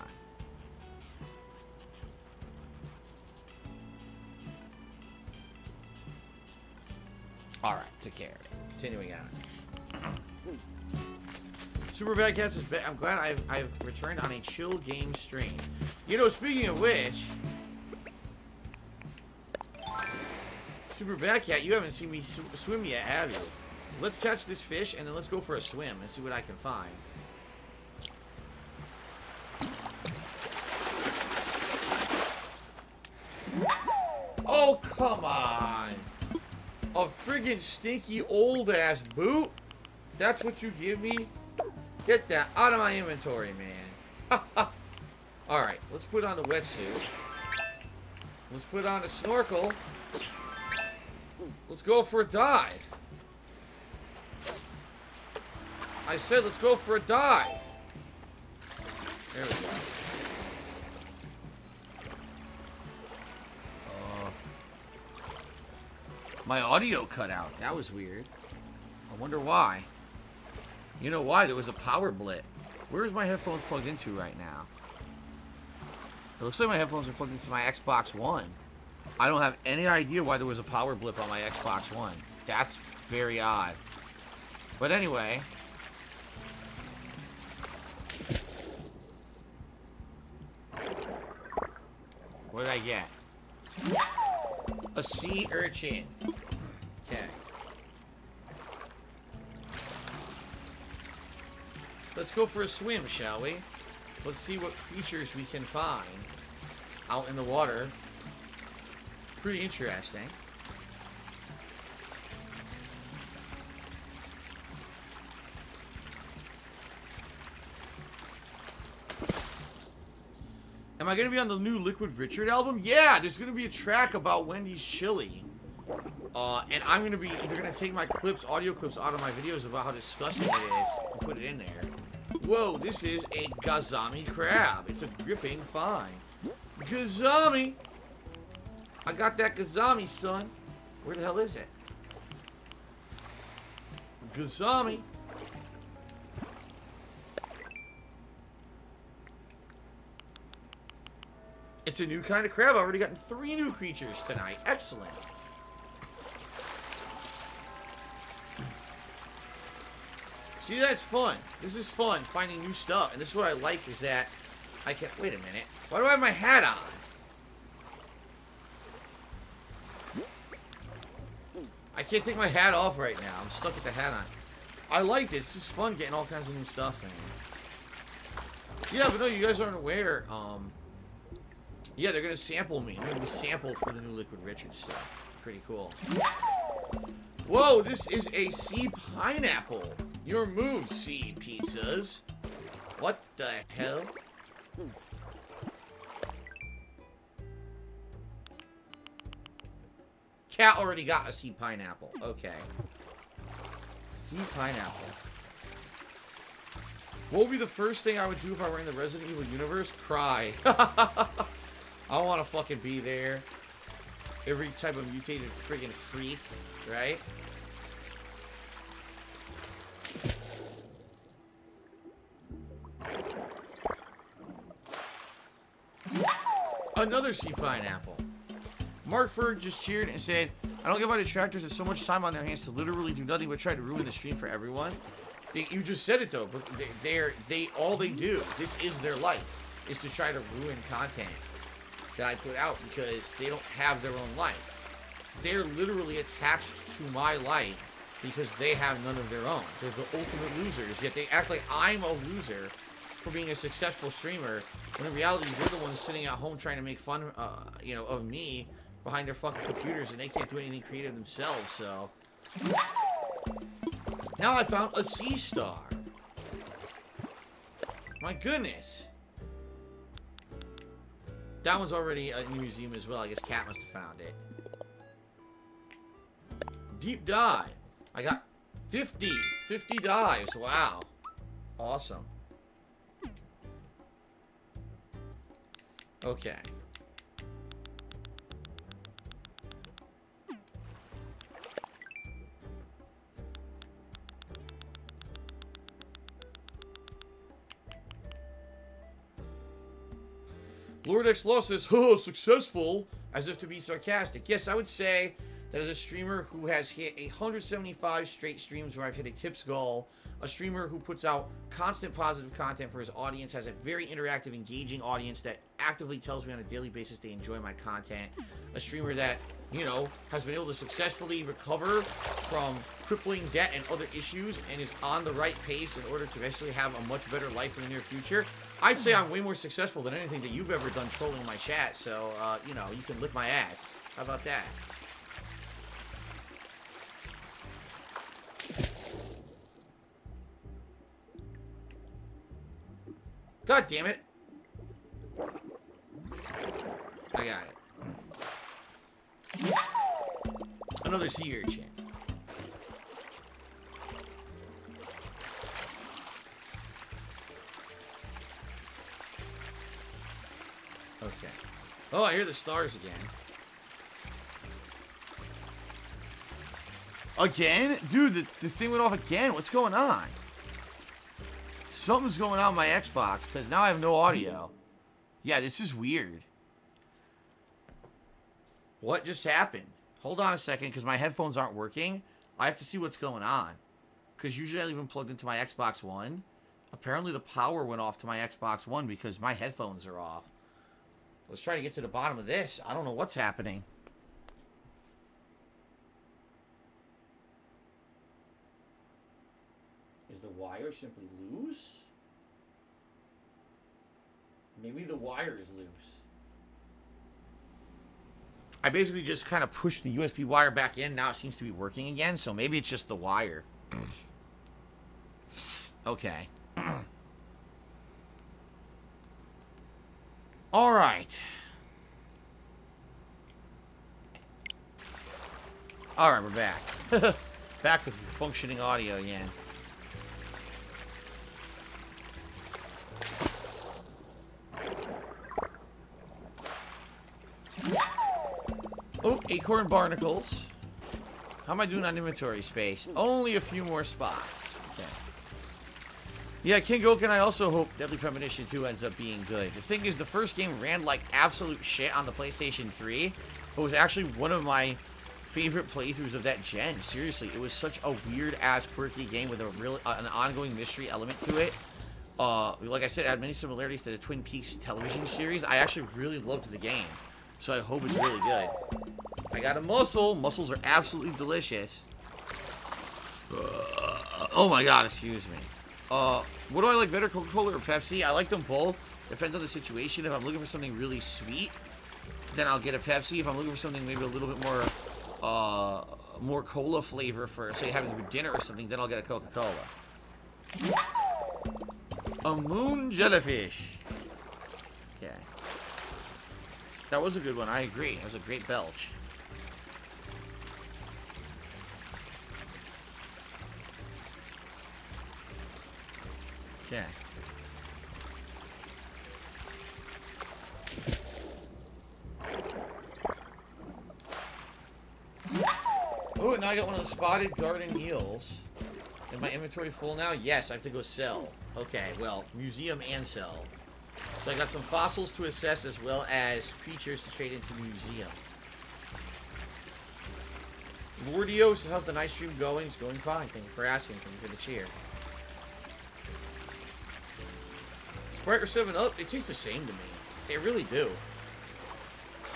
All right, took care of it. Continuing on. Super Bad Cat says, I'm glad I've returned on a chill game stream. You know, speaking of which... Super Bad Cat, you haven't seen me swim yet, have you? Let's catch this fish, and then let's go for a swim and see what I can find. Oh, come on! A friggin' stinky old-ass boot? That's what you give me? Get that out of my inventory, man. Alright, let's put on the wetsuit. Let's put on a snorkel. Let's go for a dive. I said let's go for a dive. There we go. My audio cut out. That was weird. I wonder why. You know why? There was a power blip. Where is my headphones plugged into right now? It looks like my headphones are plugged into my Xbox One. I don't have any idea why there was a power blip on my Xbox One. That's very odd. But anyway. What did I get? A sea urchin. Okay. Let's go for a swim, shall we? Let's see what creatures we can find out in the water. Pretty interesting. Am I gonna be on the new Liquid Richard album? Yeah, there's gonna be a track about Wendy's Chili. And I'm gonna be, they're gonna take my clips, audio clips out of my videos about how disgusting it is and put it in there. Whoa, this is a Gazami crab. It's a gripping find. Gazami! I got that Gazami, son. Where the hell is it? Gazami! It's a new kind of crab. I've already gotten 3 new creatures tonight. Excellent. See, that's fun. This is fun, finding new stuff. And this is what I like, is that I can... Wait a minute. Why do I have my hat on? I can't take my hat off right now. I'm stuck with the hat on. I like this. This is fun, getting all kinds of new stuff, man. Yeah, but no, you guys aren't aware, yeah, they're gonna sample me. I'm gonna be sampled for the new Liquid Richards stuff. Pretty cool. Whoa, this is a sea pineapple. Your move, sea pizzas. What the hell? Cat already got a sea pineapple. Okay. Sea pineapple. What would be the first thing I would do if I were in the Resident Evil universe? Cry. I don't want to fucking be there. Every type of mutated friggin' freak, right? Another sea pineapple. Mark Ferg just cheered and said, I don't get why detractors have so much time on their hands to literally do nothing but try to ruin the stream for everyone. You just said it though, but all they do, this is their life, is to try to ruin content that I put out because they don't have their own life. They're literally attached to my life because they have none of their own. They're the ultimate losers, yet they act like I'm a loser for being a successful streamer, when in reality, they're the ones sitting at home trying to make fun, you know, of me behind their fucking computers, and they can't do anything creative themselves, so. Now I found a sea star. My goodness. That one's already in the museum as well. I guess Cat must have found it. Deep dive. I got 50. 50 dives. Wow. Awesome. Okay. Lord X Law says, oh, successful, as if to be sarcastic. Yes, I would say that as a streamer who has hit 175 straight streams where I've hit a tips goal, a streamer who puts out constant positive content for his audience, has a very interactive, engaging audience that actively tells me on a daily basis they enjoy my content, a streamer that, you know, has been able to successfully recover from crippling debt and other issues and is on the right pace in order to actually have a much better life in the near future, I'd say I'm way more successful than anything that you've ever done trolling my chat, so, you know, you can lick my ass. How about that? God damn it. I got it. Another sea urchin. Okay. Oh, I hear the stars again. Again? Dude, the thing went off again. What's going on? Something's going on with my Xbox, because now I have no audio. Yeah, this is weird. What just happened? Hold on a second, because my headphones aren't working. I have to see what's going on. Because usually I leave them plugged into my Xbox One. Apparently the power went off to my Xbox One because my headphones are off. Let's try to get to the bottom of this. I don't know what's happening. Is the wire simply loose? Maybe the wire is loose. I basically just kind of pushed the USB wire back in. Now it seems to be working again, so maybe it's just the wire. Okay. All right. All right, we're back. Back with functioning audio again. Oh, acorn barnacles. How am I doing on inventory space? Only a few more spots. Okay. Yeah, King Oak, and I also hope Deadly Premonition 2 ends up being good. The thing is, the first game ran like absolute shit on the PlayStation 3. It was actually one of my favorite playthroughs of that gen. Seriously, it was such a weird-ass quirky game with a real, an ongoing mystery element to it. Like I said, it had many similarities to the Twin Peaks television series. I actually really loved the game, so I hope it's really good. I got a mussel. Mussels are absolutely delicious. Oh my god, excuse me. What do I like better, Coca-Cola or Pepsi? I like them both. Depends on the situation. If I'm looking for something really sweet, then I'll get a Pepsi. If I'm looking for something maybe a little bit more, more cola flavor for, say, having dinner or something, then I'll get a Coca-Cola. A moon jellyfish. Okay. That was a good one. I agree. That was a great belch. Okay. Oh, and now I got one of the spotted garden eels. Is my inventory full now? Yes, I have to go sell. Okay, well, museum and sell. So I got some fossils to assess as well as creatures to trade into the museum. Lordios, how's the night stream going? It's going fine. Thank you for asking. Thank you for the cheer. Sprite or 7-Up, they taste the same to me. They really do.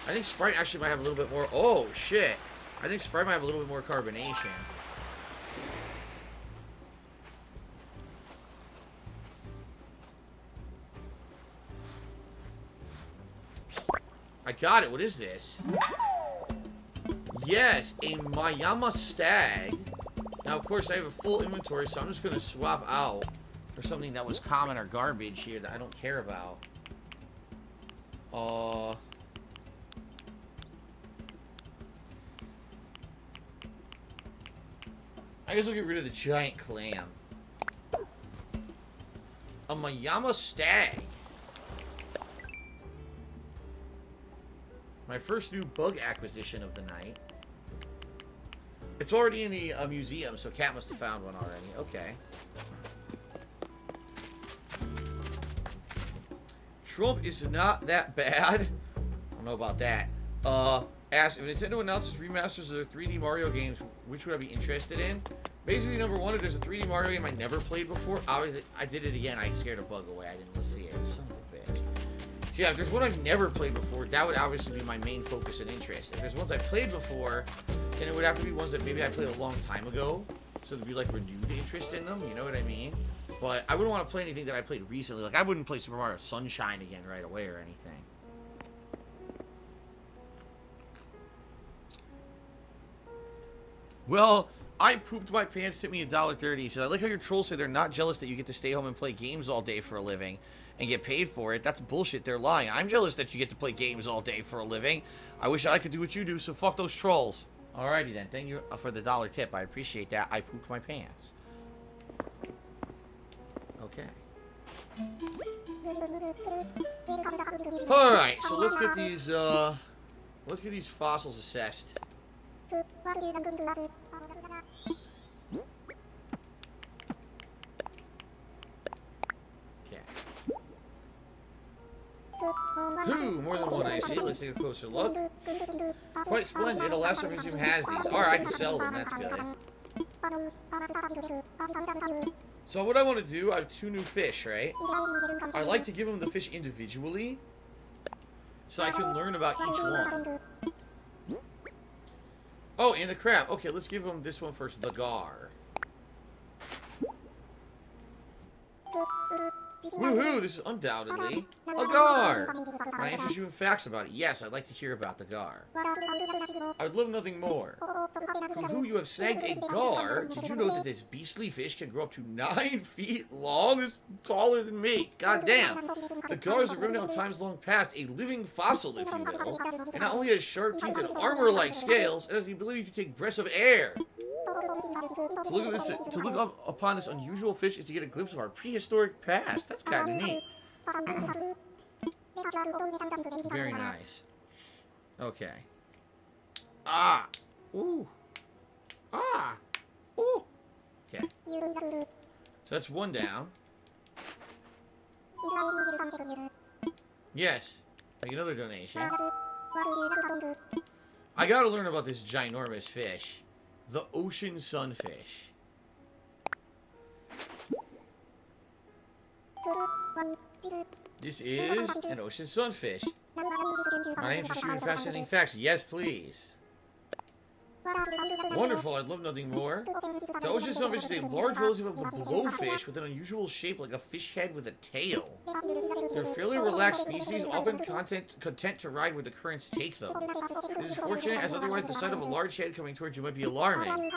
I think Sprite actually might have a little bit more... Oh, shit. I think Sprite might have a little bit more carbonation. I got it. What is this? Yes, a Mayama stag. Now, of course, I have a full inventory, so I'm just going to swap out for something that was common or garbage here that I don't care about. I guess I'll get rid of the giant clam. A Mayama stag. My first new bug acquisition of the night. It's already in the museum, so Cat must have found one already. Okay. Trump is not that bad. I don't know about that. Ask, if Nintendo announces remasters of their 3D Mario games, which would I be interested in? Basically, number one, if there's a 3D Mario game I never played before, I did it again. I scared a bug away. I didn't see it. Son of a bitch. So yeah, if there's one I've never played before, that would obviously be my main focus and interest. If there's ones I've played before, then it would have to be ones that maybe I played a long time ago, so there'd be like renewed interest in them, you know what I mean? But I wouldn't want to play anything that I played recently. Like, I wouldn't play Super Mario Sunshine again right away or anything. Well, I pooped my pants, tipped me $1.30. He said, I like how your trolls say they're not jealous that you get to stay home and play games all day for a living and get paid for it. That's bullshit. They're lying. I'm jealous that you get to play games all day for a living. I wish I could do what you do, so fuck those trolls. Alrighty then. Thank you for the dollar tip. I appreciate that. I pooped my pants. Okay. All right, so let's get these fossils assessed. Ooh, more than one I see. Let's take a closer look. Quite splendid. A lesser museum has these. Alright, I can sell them. That's good. So what I want to do, I have two new fish, right? I like to give them the fish individually, so I can learn about each one. Oh, and the crab. Okay, let's give them this one first. The gar. Woohoo! This is undoubtedly a gar! Can I interest you in facts about it? Yes, I'd like to hear about the gar. I would love nothing more. From who you have snagged a gar, did you know that this beastly fish can grow up to 9 feet long? It's taller than me. Goddamn! The gar is a remnant of times long past, a living fossil, if you will. And not only has sharp teeth and armor-like scales, it has the ability to take breaths of air. To look upon this unusual fish is to get a glimpse of our prehistoric past. That's kind of neat. Very nice. Okay. Ah. Ooh. Ah. Ooh. Okay. So that's one down. Yes. Make another donation. I gotta learn about this ginormous fish. The ocean sunfish. This is an ocean sunfish. I interest you in fascinating facts. Yes, please. Wonderful, I'd love nothing more. The ocean sunfish is a large relative of the blowfish with an unusual shape like a fish head with a tail. They're a fairly relaxed species, often content to ride where the currents take them. This is fortunate, as otherwise the sight of a large head coming towards you might be alarming.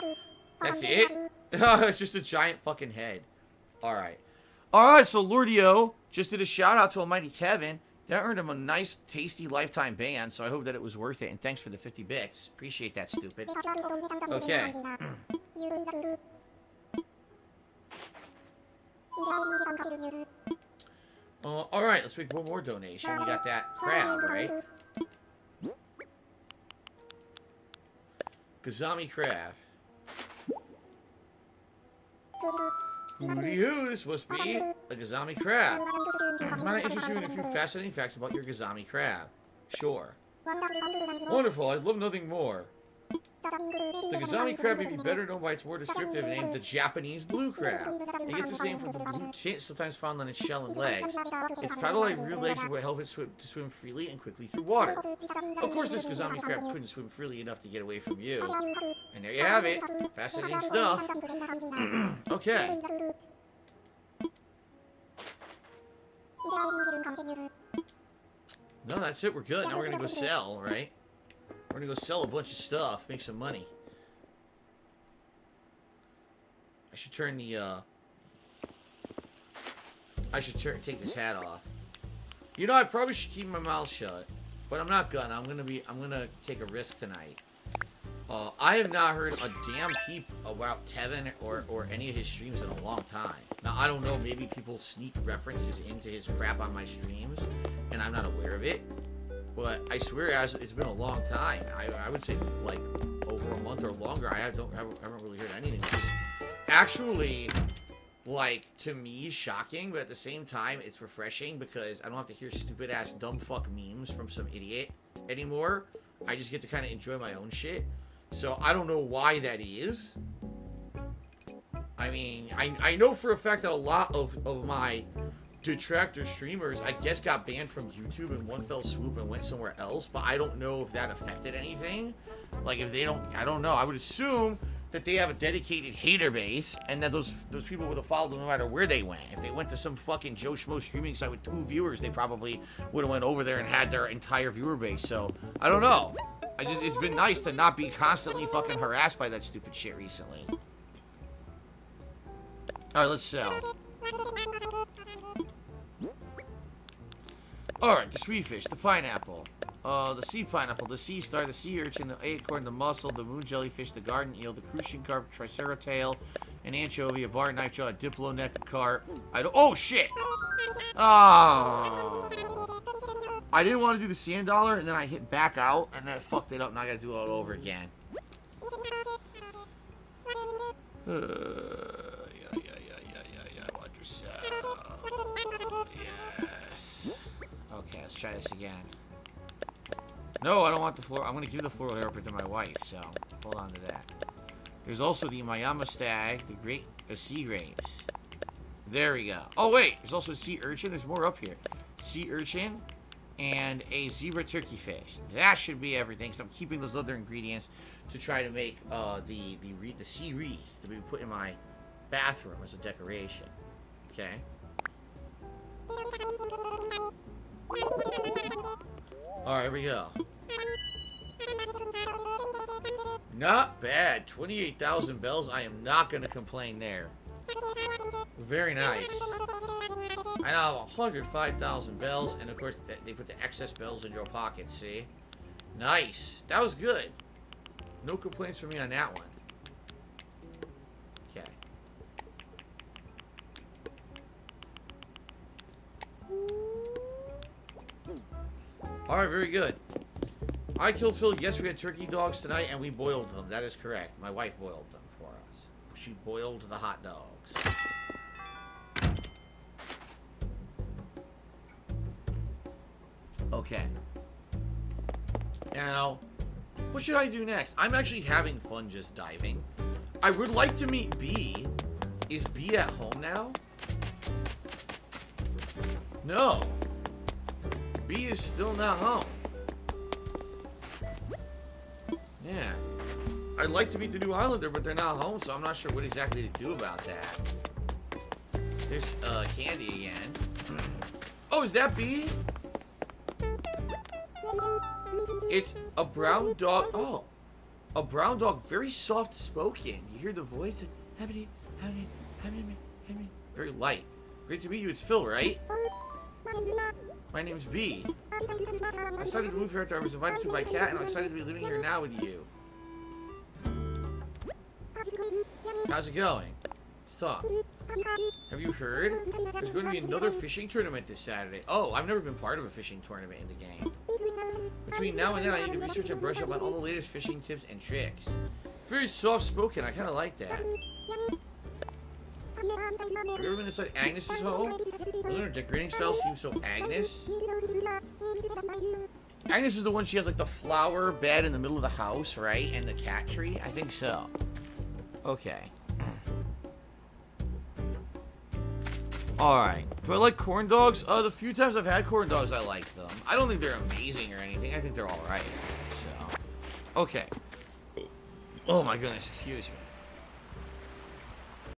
That's it? It's just a giant fucking head. Alright. Alright, so Lordio just did a shout out to Almighty Kevin. That earned him a nice, tasty lifetime ban, so I hope that it was worth it. And thanks for the 50 bits. Appreciate that, stupid. Okay. Alright, let's make one more donation. We got that crab, right? Kazami crab. Hoo-dee-hoo, this must be a Kazami crab. I'm not interested in a few fascinating facts about your Kazami crab. Sure. Wonderful, I'd love nothing more. The Kazami crab may be better known by its more descriptive name, the Japanese blue crab. It gets its name from the blue tint sometimes found on its shell and legs. Its paddle-like rear legs would help it to swim freely and quickly through water. Of course, this Kazami crab couldn't swim freely enough to get away from you. And there you have it. Fascinating stuff. Okay. No, that's it. We're good. Now we're gonna go sell, right? We're gonna go sell a bunch of stuff, make some money. I should take this hat off. You know, I probably should keep my mouth shut, but I'm not gonna. I'm gonna take a risk tonight. I have not heard a damn peep about Kevin or any of his streams in a long time. Now, I don't know, maybe people sneak references into his crap on my streams, and I'm not aware of it. But I swear, it's been a long time. I would say, like, over a month or longer. I haven't really heard anything. It's actually, like, to me, shocking, but at the same time, it's refreshing because I don't have to hear stupid-ass dumb fuck memes from some idiot anymore. I just get to kind of enjoy my own shit. So I don't know why that is. I mean, I know for a fact that a lot of my detractor streamers, I guess, got banned from YouTube in one fell swoop and went somewhere else, but I don't know if that affected anything. Like, if they don't, I don't know. I would assume that they have a dedicated hater base and that those people would have followed them no matter where they went. If they went to some fucking Joe Schmo streaming site with 2 viewers, they probably would have went over there and had their entire viewer base. So I don't know. It's been nice to not be constantly fucking harassed by that stupid shit recently. Alright, let's sell. Alright, the sweet fish, the pineapple. The sea pineapple, the sea star, the sea urchin, the acorn, the mussel, the moon jellyfish, the garden eel, the crucian carp, triceratops, an anchovy, a bar nightjaw, a diplo-necked carp. Oh, shit! Oh. I didn't want to do the sand dollar, and then I hit back out, and then I fucked it up, and I gotta do it all over again. Watch yourself. Yes. Okay, let's try this again. No, I don't want the floor. I'm going to give the floral helper to my wife, so hold on to that. There's also the Mayama stag, the great sea graves. There we go. Oh, wait. There's also a sea urchin. There's more up here. Sea urchin and a zebra turkey fish. That should be everything, so I'm keeping those other ingredients to try to make the sea wreath to be put in my bathroom as a decoration. Okay. Alright, here we go. Not bad. 28,000 bells. I am not going to complain there. Very nice. I now have 105,000 bells, and of course, they put the excess bells in your pockets, see? Nice. That was good. No complaints from me on that one. Okay. Alright, very good. I killed Phil. Yes, we had turkey dogs tonight, and we boiled them. That is correct. My wife boiled them for us. She boiled the hot dogs. Okay. Now, what should I do next? I'm actually having fun just diving. I would like to meet B. Is B at home now? No. B is still not home. Yeah. I'd like to meet the new Islander, but they're not home, so I'm not sure what exactly to do about that. There's, Candy again. Oh, is that B? It's a brown dog. Oh. A brown dog, very soft-spoken. You hear the voice? Very light. Great to meet you. It's Phil, right? My name's B. I decided to move here after I was invited to by Cat, and I'm excited to be living here now with you. How's it going? Let's talk. Have you heard? There's going to be another fishing tournament this Saturday. Oh, I've never been part of a fishing tournament in the game. Between now and then, I need to research and brush up on all the latest fishing tips and tricks. Very soft-spoken. I kind of like that. Have you ever been inside Agnes's home? Her decorating style seems so Agnes. Agnes is the one, she has like the flower bed in the middle of the house, right? And the cat tree? I think so. Okay. Alright. Do I like corn dogs? The few times I've had corn dogs, I like them. I don't think they're amazing or anything. I think they're alright. So. Okay. Oh my goodness, excuse me.